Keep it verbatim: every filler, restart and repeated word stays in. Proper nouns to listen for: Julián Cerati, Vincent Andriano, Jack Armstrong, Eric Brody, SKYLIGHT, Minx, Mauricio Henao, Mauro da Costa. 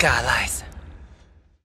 Skylight.